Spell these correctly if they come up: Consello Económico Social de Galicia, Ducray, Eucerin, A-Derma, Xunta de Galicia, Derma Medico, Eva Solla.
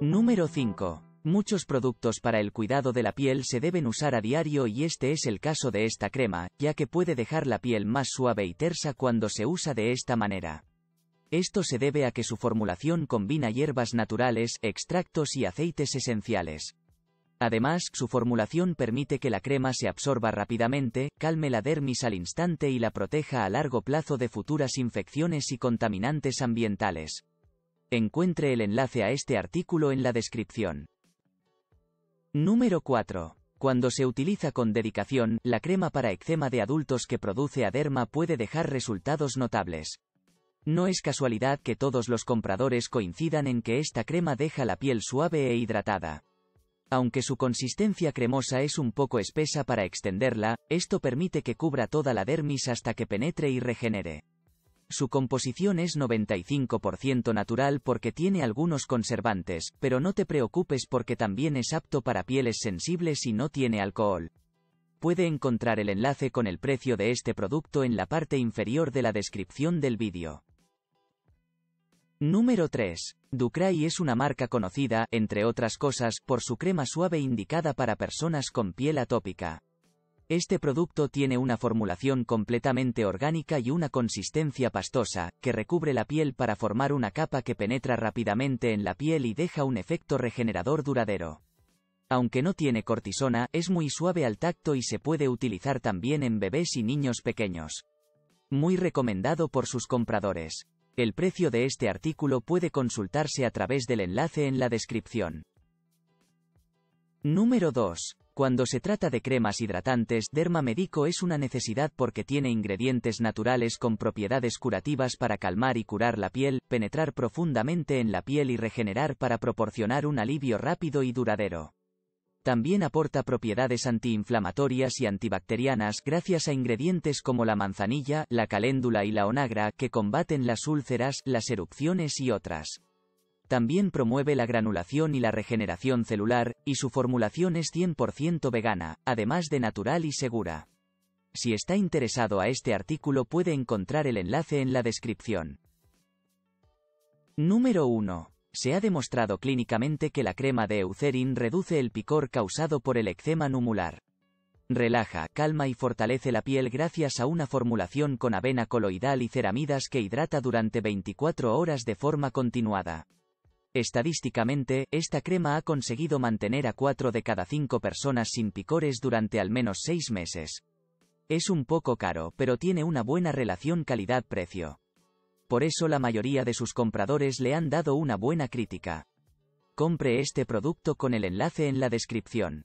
Número 5. Muchos productos para el cuidado de la piel se deben usar a diario y este es el caso de esta crema, ya que puede dejar la piel más suave y tersa cuando se usa de esta manera. Esto se debe a que su formulación combina hierbas naturales, extractos y aceites esenciales. Además, su formulación permite que la crema se absorba rápidamente, calme la dermis al instante y la proteja a largo plazo de futuras infecciones y contaminantes ambientales. Encuentre el enlace a este artículo en la descripción. Número 4. Cuando se utiliza con dedicación, la crema para eczema de adultos que produce A-Derma puede dejar resultados notables. No es casualidad que todos los compradores coincidan en que esta crema deja la piel suave e hidratada. Aunque su consistencia cremosa es un poco espesa para extenderla, esto permite que cubra toda la dermis hasta que penetre y regenere. Su composición es 95% natural porque tiene algunos conservantes, pero no te preocupes porque también es apto para pieles sensibles y no tiene alcohol. Puede encontrar el enlace con el precio de este producto en la parte inferior de la descripción del vídeo. Número 3. Ducray es una marca conocida, entre otras cosas, por su crema suave indicada para personas con piel atópica. Este producto tiene una formulación completamente orgánica y una consistencia pastosa, que recubre la piel para formar una capa que penetra rápidamente en la piel y deja un efecto regenerador duradero. Aunque no tiene cortisona, es muy suave al tacto y se puede utilizar también en bebés y niños pequeños. Muy recomendado por sus compradores. El precio de este artículo puede consultarse a través del enlace en la descripción. Número 2. Cuando se trata de cremas hidratantes, Derma Medico es una necesidad porque tiene ingredientes naturales con propiedades curativas para calmar y curar la piel, penetrar profundamente en la piel y regenerar para proporcionar un alivio rápido y duradero. También aporta propiedades antiinflamatorias y antibacterianas gracias a ingredientes como la manzanilla, la caléndula y la onagra que combaten las úlceras, las erupciones y otras. También promueve la granulación y la regeneración celular, y su formulación es 100% vegana, además de natural y segura. Si está interesado a este artículo puede encontrar el enlace en la descripción. Número 1. Se ha demostrado clínicamente que la crema de Eucerin reduce el picor causado por el eczema numular. Relaja, calma y fortalece la piel gracias a una formulación con avena coloidal y ceramidas que hidrata durante 24 horas de forma continuada. Estadísticamente, esta crema ha conseguido mantener a 4 de cada 5 personas sin picores durante al menos 6 meses. Es un poco caro, pero tiene una buena relación calidad-precio. Por eso la mayoría de sus compradores le han dado una buena crítica. Compre este producto con el enlace en la descripción.